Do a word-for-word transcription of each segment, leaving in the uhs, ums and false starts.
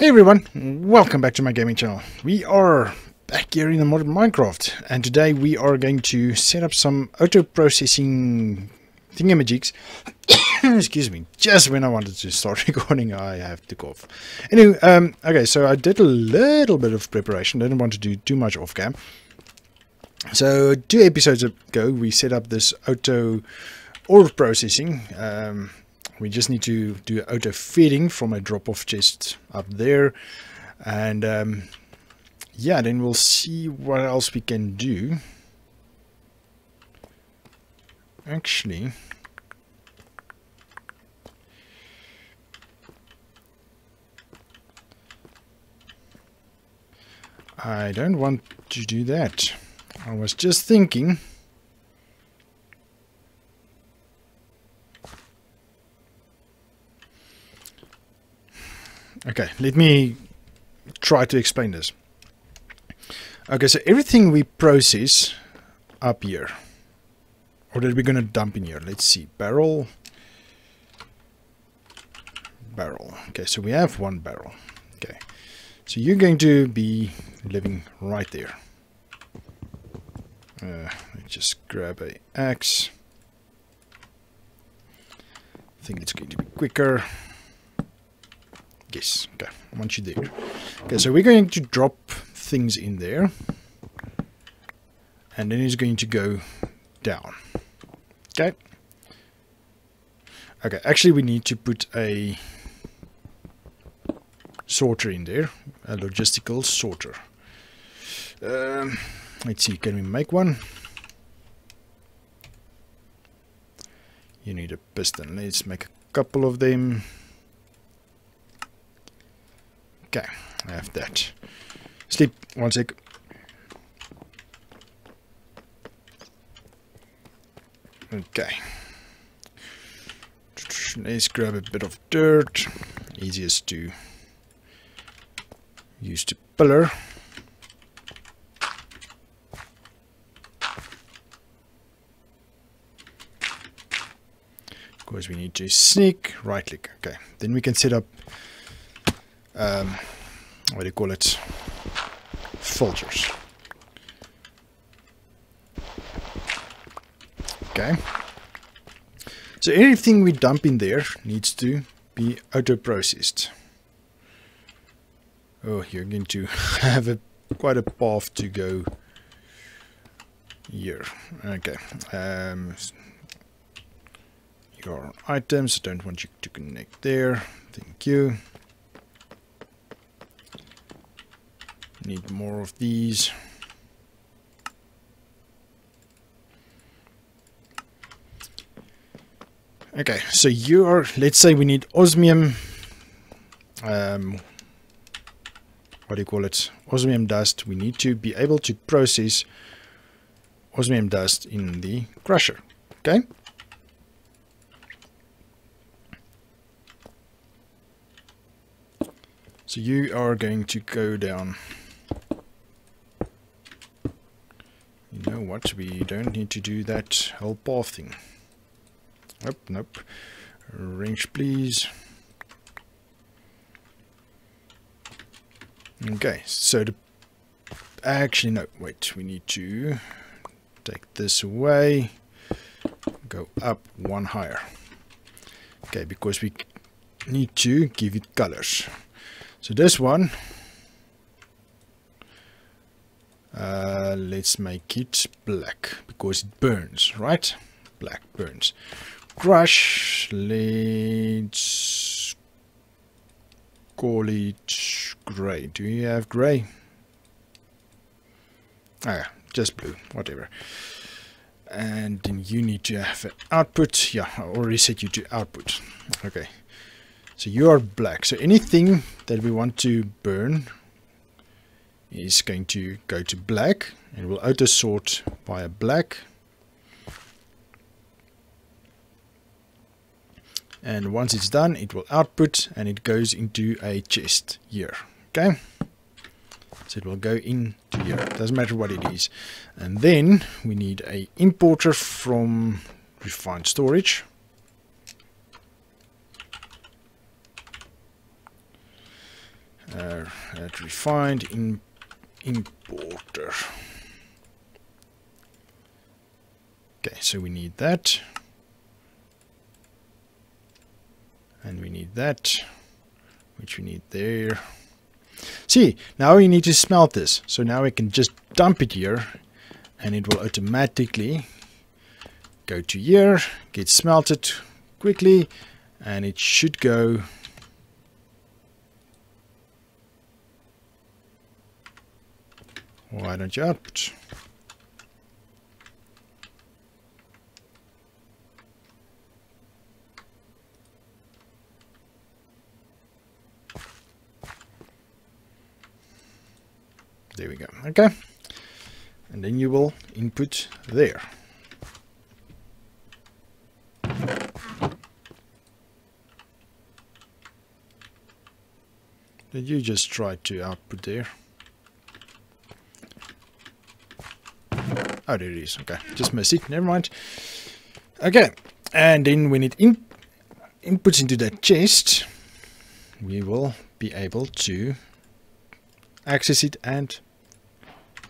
Hey everyone, welcome back to my gaming channel. We are back here in the modern Minecraft, and today we are going to set up some auto-processing thingamajigs. Excuse me, just when I wanted to start recording, I have to cough. Anyway, um, okay, so I did a little bit of preparation, didn't want to do too much off cam. So two episodes ago, we set up this auto ore processing. Um, We just need to do auto feeding from a drop-off chest up there, and um, yeah, then we'll see what else we can do. Actually, I don't want to do that. I was just thinking. Okay, let me try to explain this. Okay, so everything we process up here, or that we're going to dump in here. Let's see, barrel, barrel. Okay, so we have one barrel. Okay, so you're going to be living right there. Uh, let's just grab an axe. I think it's going to be quicker. Yes, okay, I want you there. Okay, so we're going to drop things in there, and then it's going to go down. Okay. Okay, actually we need to put a sorter in there, a logistical sorter. Um, let's see, can we make one? You need a piston. Let's make a couple of them. Okay, I have that. Sleep, one sec. Okay. Let's grab a bit of dirt. Easiest to use the pillar. Of course, we need to sneak, right click. Okay, then we can set up Um, what do you call it? Filters. Okay. So anything we dump in there needs to be auto-processed. Oh, you're going to have a quite a path to go here. Okay. Um, your items, I don't want you to connect there. Thank you. Need more of these. Okay, so you are, let's say we need osmium, um, what do you call it, osmium dust. We need to be able to process osmium dust in the crusher. Okay. So you are going to go down. You know what, we don't need to do that whole path thing. Nope, nope. Wrench, please. Okay, so the... Actually, no, wait. We need to take this away. Go up one higher. Okay, because we need to give it colors. So this one... Uh, let's make it black, because it burns, right? Black burns. Crush, let's call it grey. Do you have grey? Ah, just blue, whatever. And then you need to have an output. Yeah, I already set you to output. Okay, so you are black. So anything that we want to burn is going to go to black, and we'll auto sort via black. And once it's done, it will output, and it goes into a chest here. Okay, so it will go in here. Doesn't matter what it is. And then we need a importer from refined storage. uh, at refined in importer. Okay, so we need that, and we need that, which we need there. See, now we need to smelt this, so now we can just dump it here and it will automatically go to here, get smelted quickly, and it should go why don't you out there we go. Okay, and then you will input there. Did you just try to output there? Oh, there it is. Okay, just missed it. Never mind. Okay, and then when it in inputs into that chest, we will be able to access it and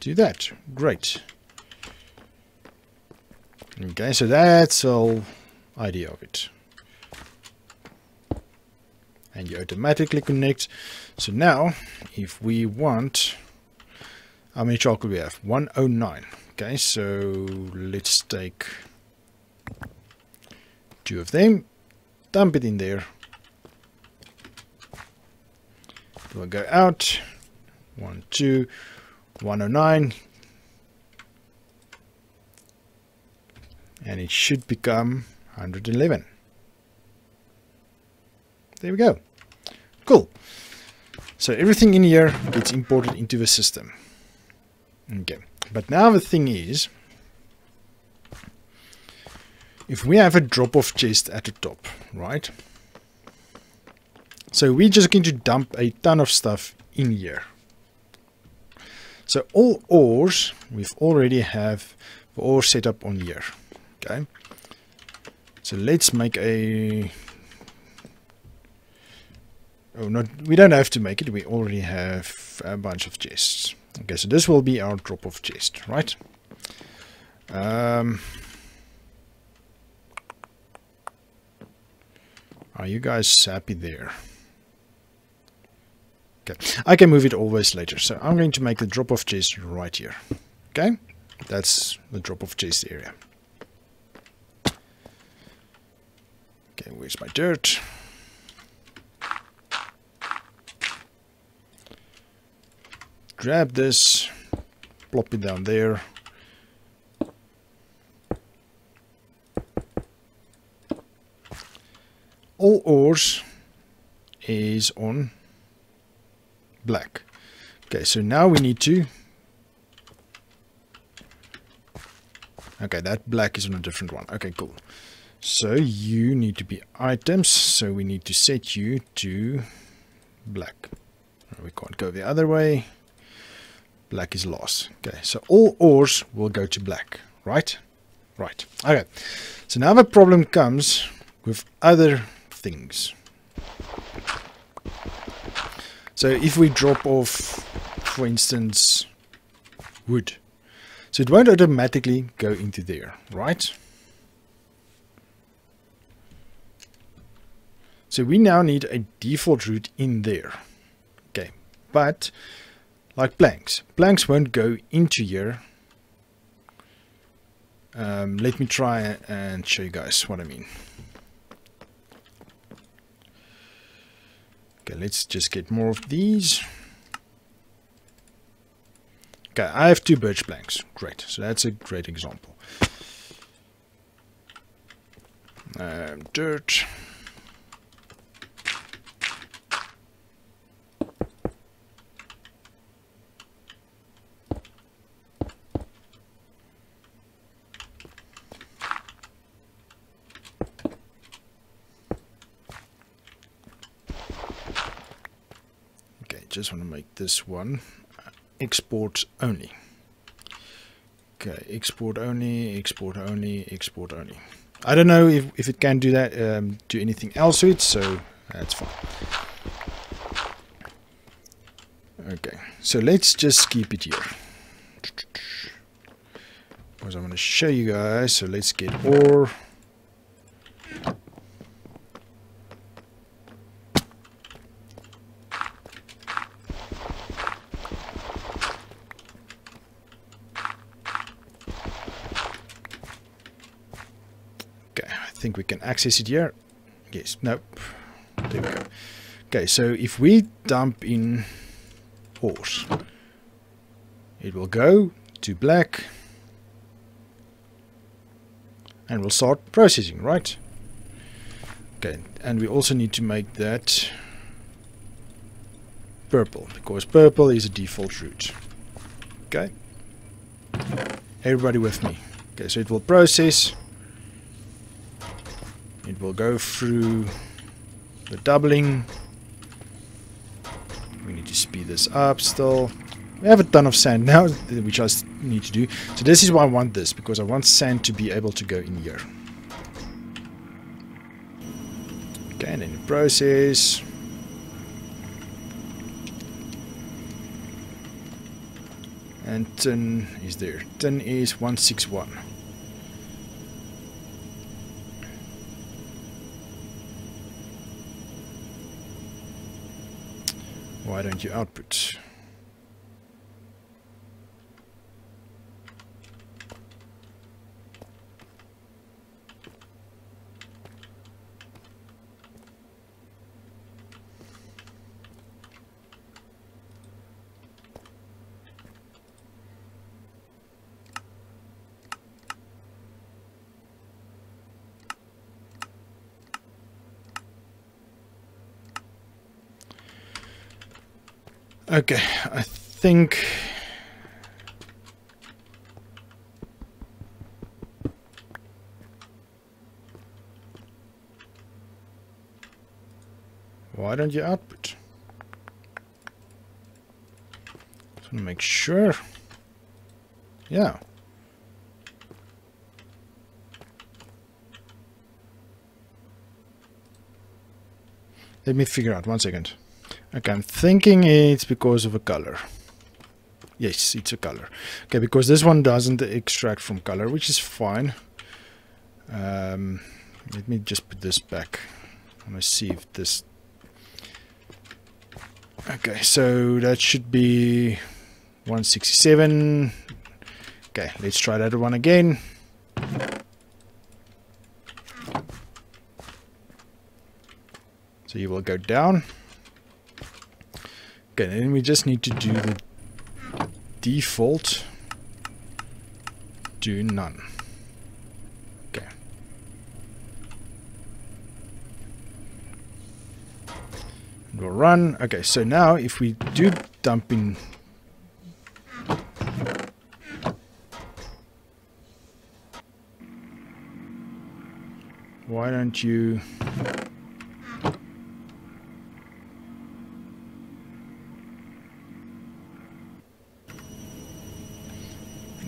do that. Great. Okay, so that's all idea of it. And you automatically connect. So now, if we want, how many charcoal we have? one oh nine. Okay, so let's take two of them, dump it in there. It will go out. one, two, one oh nine. And it should become one eleven. There we go. Cool. So everything in here gets imported into the system. Okay. But now the thing is, if we have a drop-off chest at the top, right? So we're just going to dump a ton of stuff in here. So all ores, we've already have the ore set up on here. Okay. So let's make a... Oh, not, we don't have to make it, we already have a bunch of chests. Okay, so this will be our drop-off chest, right? Um, are you guys happy there? Okay, I can move it always later, so I'm going to make the drop-off chest right here. Okay, that's the drop-off chest area. Okay, where's my dirt? Grab this, plop it down there. All ores is on black. Okay, so now we need to... Okay, that black is on a different one. Okay, cool. So you need to be items, so we need to set you to black. We can't go the other way. Black is lost. Okay, so all ores will go to black, right? Right. Okay, so now the problem comes with other things. So if we drop off, for instance, wood, so it won't automatically go into there, right? So we now need a default route in there. Okay, but like planks. Planks won't go into here. Um, let me try and show you guys what I mean. Okay, let's just get more of these. Okay, I have two birch planks. Great. So that's a great example. Um, dirt. Just want to make this one export only. Okay, export only, export only, export only. I don't know if, if it can do that, um, do anything else with it, so that's fine. Okay, so let's just keep it here, because I'm going to show you guys. So let's get ore. I think we can access it here. Yes, nope. There we go. Okay, so if we dump in ores, it will go to black and we'll start processing, right? Okay, and we also need to make that purple, because purple is a default route. Okay, everybody with me? Okay, so it will process. It will go through the doubling. We need to speed this up still. We have a ton of sand now, which I need to do. So this is why I want this, because I want sand to be able to go in here. Okay, and then the process. And tin is there. Tin is one sixty-one. Why don't you output? Okay, I think why don't you output? Just wanna make sure. Yeah. Let me figure out one second. Okay, I'm thinking it's because of a color. Yes, it's a color. Okay, because this one doesn't extract from color, which is fine. Um, let me just put this back. I'm gonna see if this... Okay, so that should be one sixty-seven. Okay, let's try that one again. So you will go down. Okay, then we just need to do the default to none. Okay. And we'll run. Okay, so now if we do dump in why don't you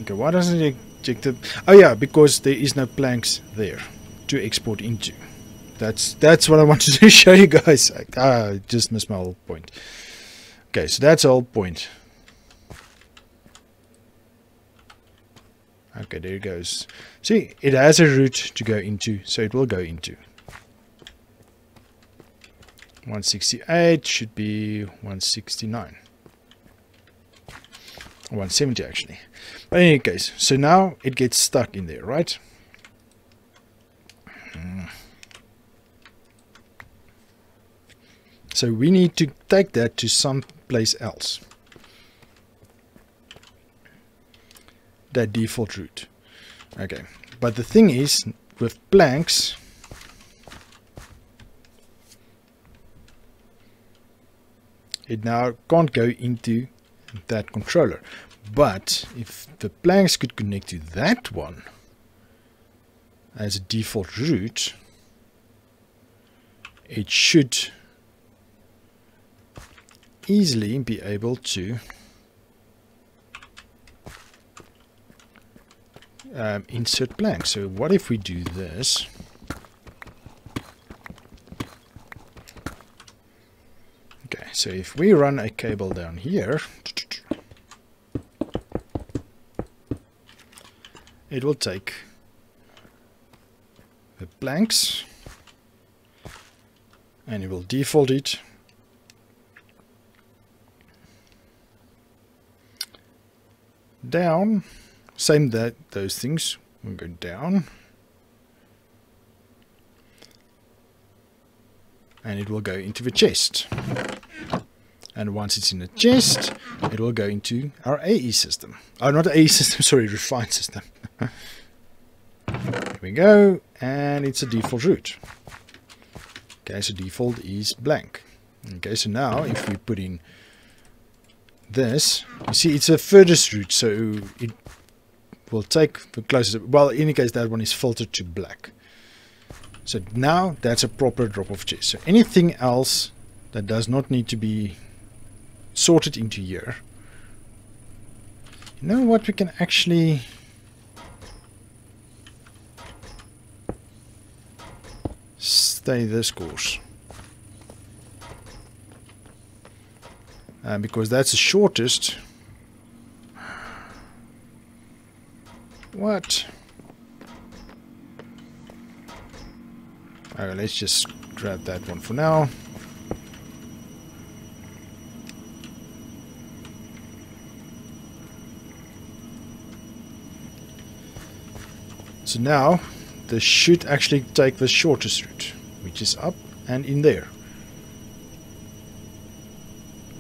Okay, why doesn't it check the... Oh yeah, because there is no planks there to export into. That's that's what I wanted to show you guys. I ah, just missed my whole point. Okay, so that's the whole point. Okay, there it goes. See, it has a route to go into, so it will go into. one sixty-eight should be one sixty-nine. one seventy actually. But in any case, so now it gets stuck in there, right? Mm. So we need to take that to someplace else. That default route. Okay. But the thing is, with planks, it now can't go into that controller. But if the planks could connect to that one as a default route, it should easily be able to um, insert planks. So what if we do this? Okay, So if we run a cable down here, it will take the planks and it will default it down. Same that those things will go down and it will go into the chest. And once it's in the chest, it will go into our A E system. Oh, not A E system, sorry, refined system. Here we go, and it's a default route. Okay, so default is blank. Okay, so now if we put in this, you see it's a furthest route, so it will take the closest. Well, in any case, that one is filtered to black. So now that's a proper drop-off chest. So anything else that does not need to be sorted into here. You know what, we can actually... stay this course. Uh, because that's the shortest. What? Alright, let's just grab that one for now. So now, this should actually take the shortest route, which is up and in there.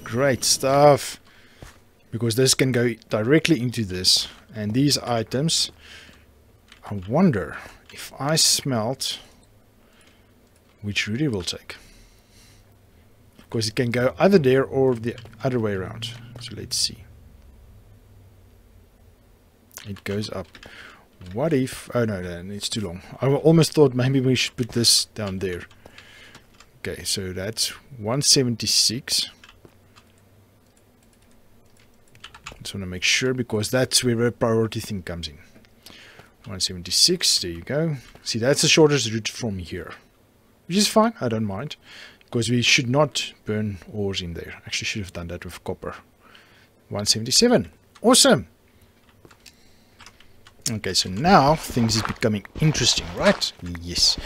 Great stuff! Because this can go directly into this. And these items, I wonder if I smelt which route it will take. Because it can go either there or the other way around. So let's see. It goes up. What if... oh no, no, it's too long. I almost thought maybe we should put this down there. Okay, so that's one seventy-six. Just want to make sure, because that's where the priority thing comes in. one seventy-six, there you go. See, that's the shortest route from here. Which is fine, I don't mind. Because we should not burn ores in there. Actually, should have done that with copper. one seventy-seven. Awesome! Okay, so now things is becoming interesting, right? Yes.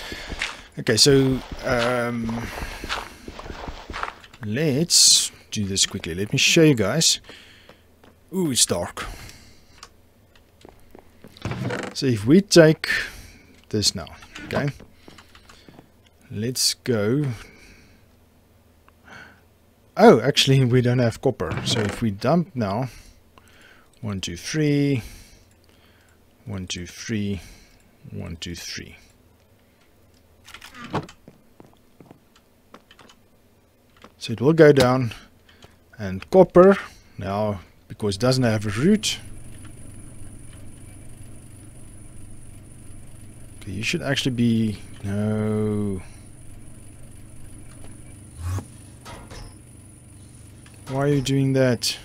Okay, so um, let's do this quickly. Let me show you guys. Ooh, it's dark. So if we take this now, okay, let's go. Oh, actually, we don't have copper. So if we dump now, one, two, three. One, two, three, one, two, three. So it will go down, and copper now, because it doesn't have a root. Okay, you should actually be no. Why are you doing that?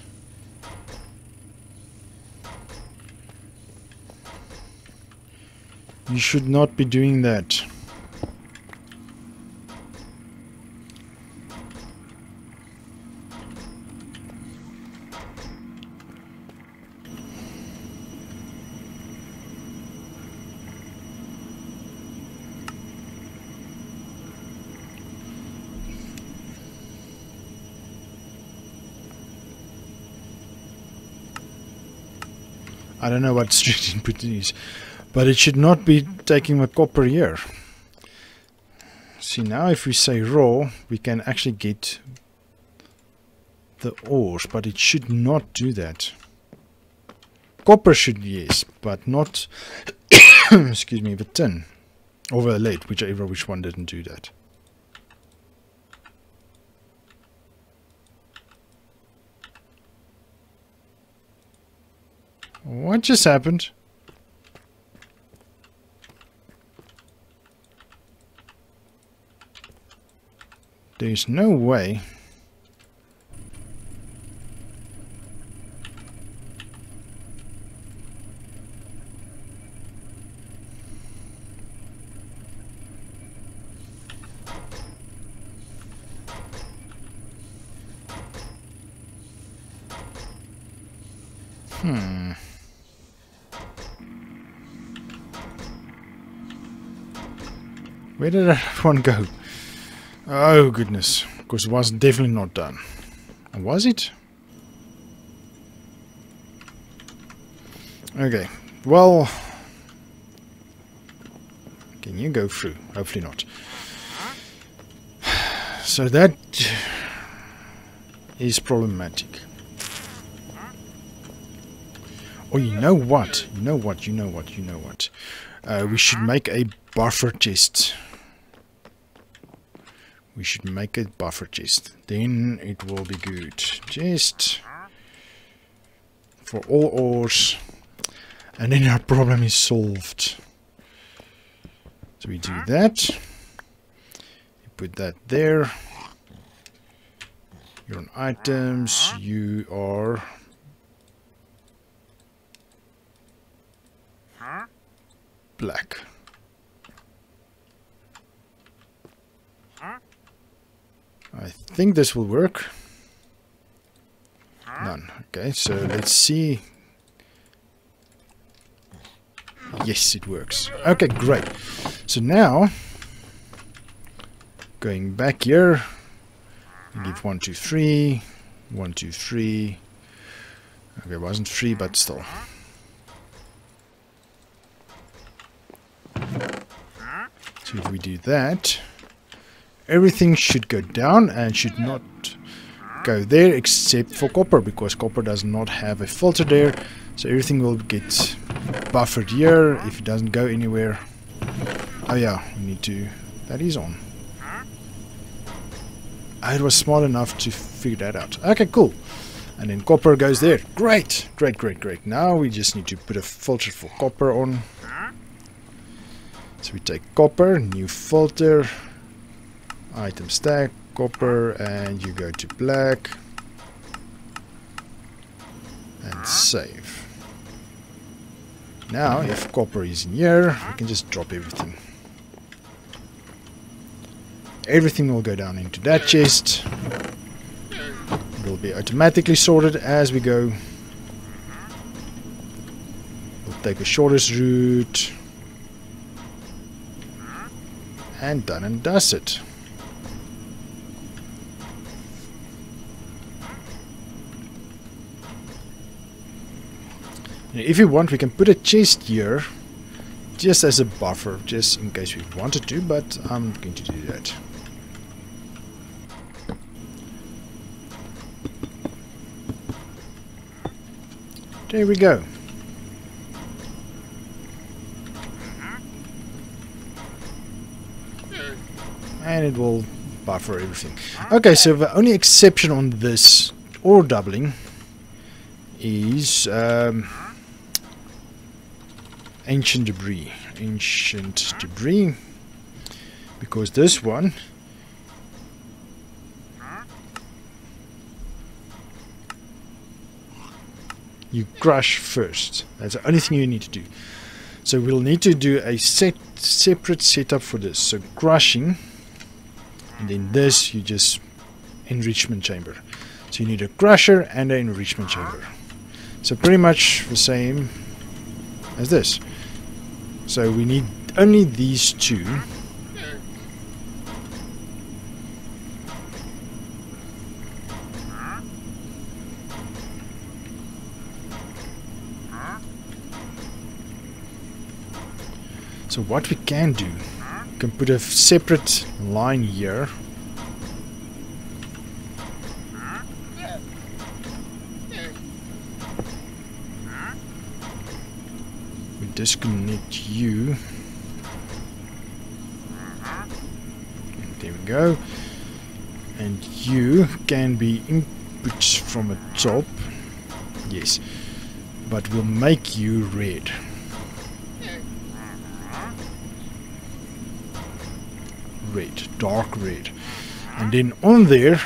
You should not be doing that. I don't know what street input is. But it should not be taking the copper here. See, now if we say raw, we can actually get the ores, but it should not do that. Copper should, yes, but not, excuse me, the tin. Or the lead, whichever which one didn't do that. What just happened? There's no way. Hmm. Where did that one go? Oh, goodness. Because it was definitely not done. Was it? Okay. Well... Can you go through? Hopefully not. So that... is problematic. Oh, you know what? You know what? You know what? You know what? Uh, we should make a buffer chest. We should make a buffer chest. Then it will be good. Just for all ores. And then our problem is solved. So we do that. You put that there. You're on items. You are... black. I think this will work. None. Okay, so let's see. Yes, it works. Okay, great. So now, going back here, give one, two, three, one, two, three. Okay, it wasn't three, but still. So if we do that, everything should go down and should not go there except for copper, because copper does not have a filter there. So everything will get buffered here if it doesn't go anywhere. Oh yeah, we need to... that is on. I was smart enough to figure that out. Okay, cool. And then copper goes there. Great, great, great, great. Now we just need to put a filter for copper on. So we take copper, new filter, item stack, copper, and you go to black and save. Now if copper is in here, we can just drop everything. Everything will go down into that chest. It will be automatically sorted as we go. We'll take the shortest route. And done and dusted. If you want, we can put a chest here just as a buffer, just in case we wanted to, but I'm not going to do that. There we go. And it will buffer everything. Okay, so the only exception on this ore doubling is um, ancient debris. Ancient debris. Because this one you crush first. That's the only thing you need to do. So we'll need to do a set, separate setup for this. So crushing. And in this, you just enrichment chamber. So you need a crusher and an enrichment chamber. So pretty much the same as this. So we need only these two. So what we can do, can put a separate line here we disconnect you and there we go, and you can be inputs from the top, yes, but we'll make you red. Red, dark red, and then on there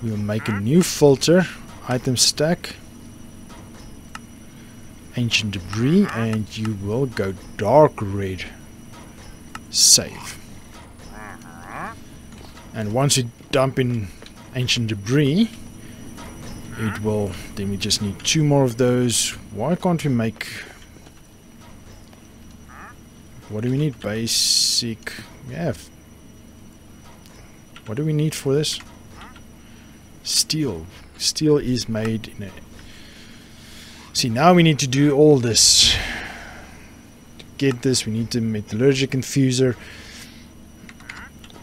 we'll make a new filter, item stack, ancient debris, and you will go dark red, save. And once you dump in ancient debris. It will, then we just need two more of those. Why can't we make, what do we need? Basic, yeah. What do we need for this? Steel. Steel is made in a, see, now we need to do all this. To get this, we need the metallurgic infuser.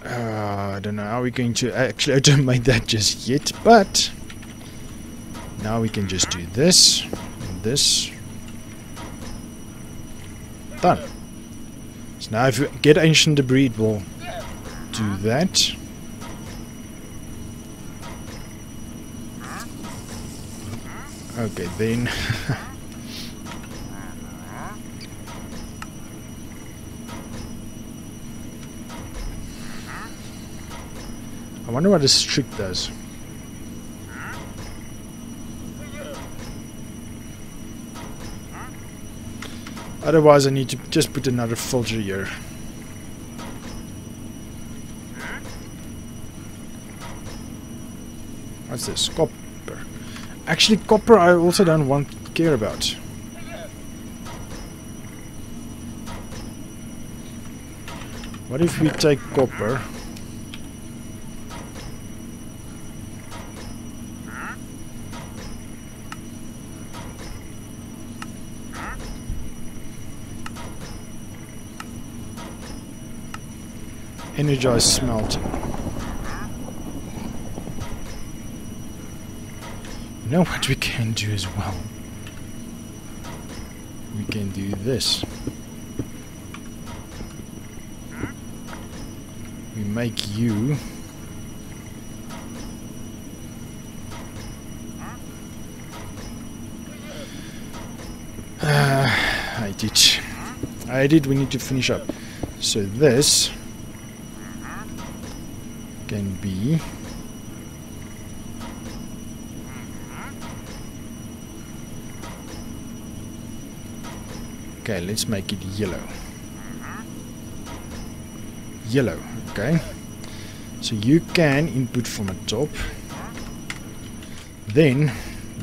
Uh, I don't know how we're going to actually automate that just yet, but now we can just do this and this. Done. So now if we get ancient debris, it will do that. Okay, then. I wonder what this trick does. Otherwise I need to just put another filter here. What's this? Copper. Actually copper I also don't want to care about. What if we take copper? Energized smelting. You know what we can do as well? We can do this. We make you uh, I did I did we need to finish up. So this can be okay. Let's make it yellow. Yellow. Okay. So you can input from the top. Then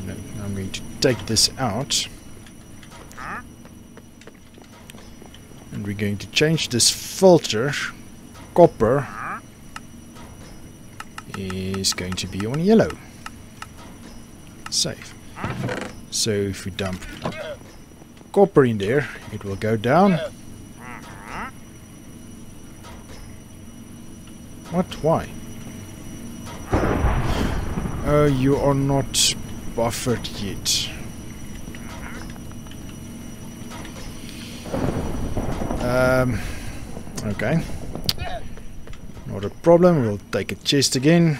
no, I'm going to take this out, and we're going to change this filter copper. Is going to be on yellow. Save. So if we dump copper in there, it will go down. What? Why? Oh, uh, you are not buffered yet. Um, okay. Not a problem, we'll take a chest again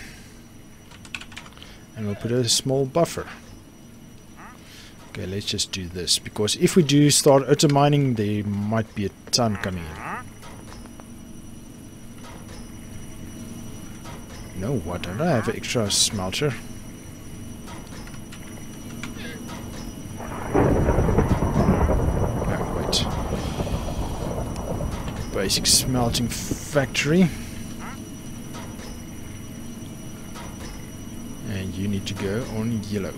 and we'll put a small buffer. Okay, let's just do this, because if we do start auto mining there might be a ton coming in. No, why don't I have an extra smelter? Oh, wait. Basic smelting factory. You need to go on yellow.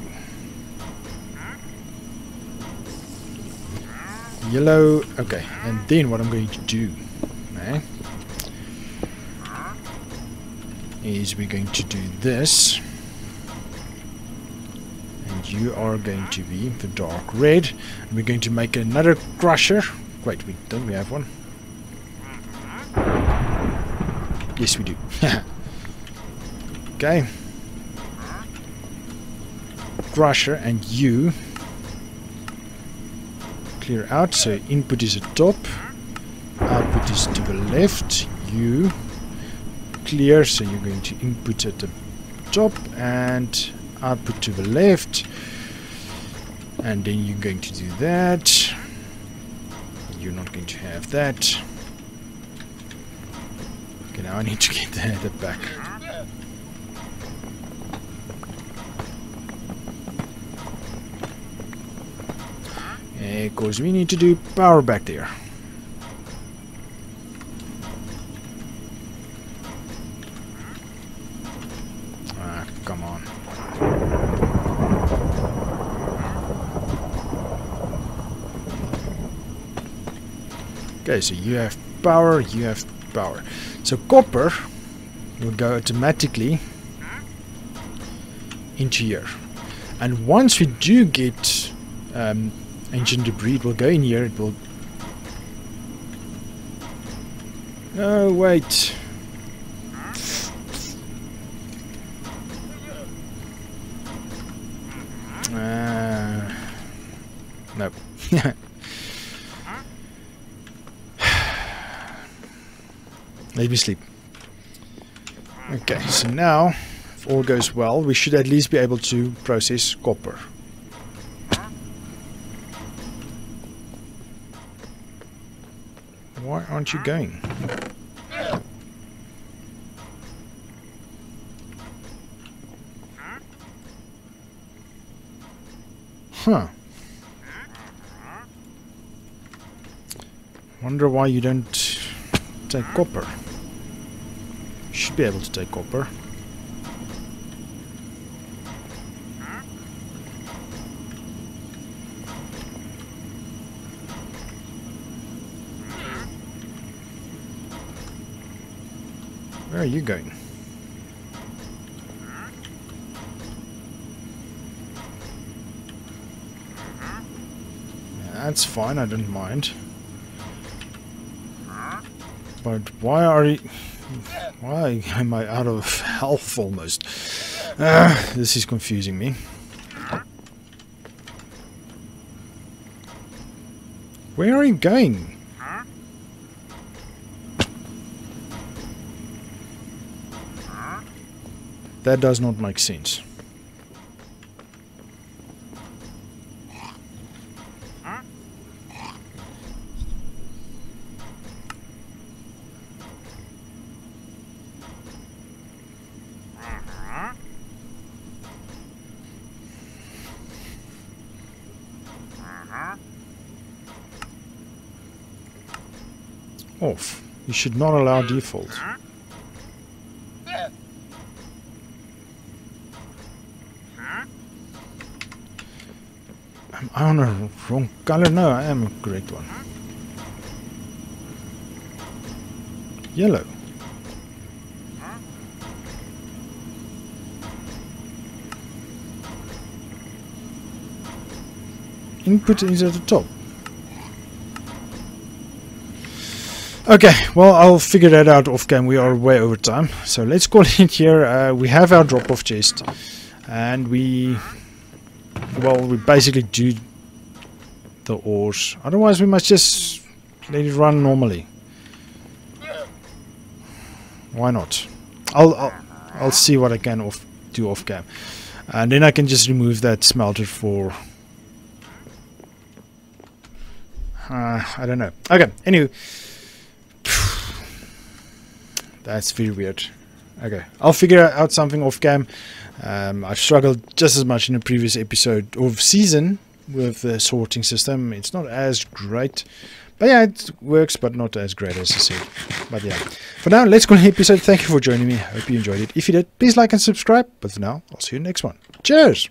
Yellow, okay. And then what I'm going to do eh, is we're going to do this. And you are going to be the dark red. And we're going to make another crusher. Wait, we don't we have one? Yes, we do. Okay. Crusher, and you clear out, so input is at top, output is to the left, you clear, so you're going to input at the top and output to the left, and then you're going to do that. You're not going to have that. Okay, now I need to get the header back. Because we need to do power back there. Ah, Okay, so you have power, you have power. So copper will go automatically into here. And once we do get um, ancient debris, it will go in here, it will... No, wait. Uh, no. Let me sleep. Okay, so now, if all goes well, we should at least be able to process copper. Why aren't you going? Huh. Wonder why you don't take copper. Should be able to take copper. Where are you going? That's fine, I don't mind. But why are you... Why am I out of health almost? Uh, this is confusing me. Where are you going? That does not make sense. Off. You should not allow default. I am on a wrong color? No, I am a correct one. Yellow. Input is at the top. Okay, well, I'll figure that out off cam. We are way over time. So let's call it here. Uh, we have our drop-off chest. And we... Well, we basically do the ores. Otherwise, we must just let it run normally. Why not? I'll I'll, I'll see what I can off do off cam, and then I can just remove that smelter for. Uh, I don't know. Okay. Anyway, that's very weird. Okay, I'll figure out something off cam. Um, I've struggled just as much in a previous episode or season with the sorting system. It's not as great, but yeah, it works, but not as great as I said. But yeah, for now, let's go to the episode. Thank you for joining me. I hope you enjoyed it. If you did, please like and subscribe. But for now, I'll see you in the next one. Cheers!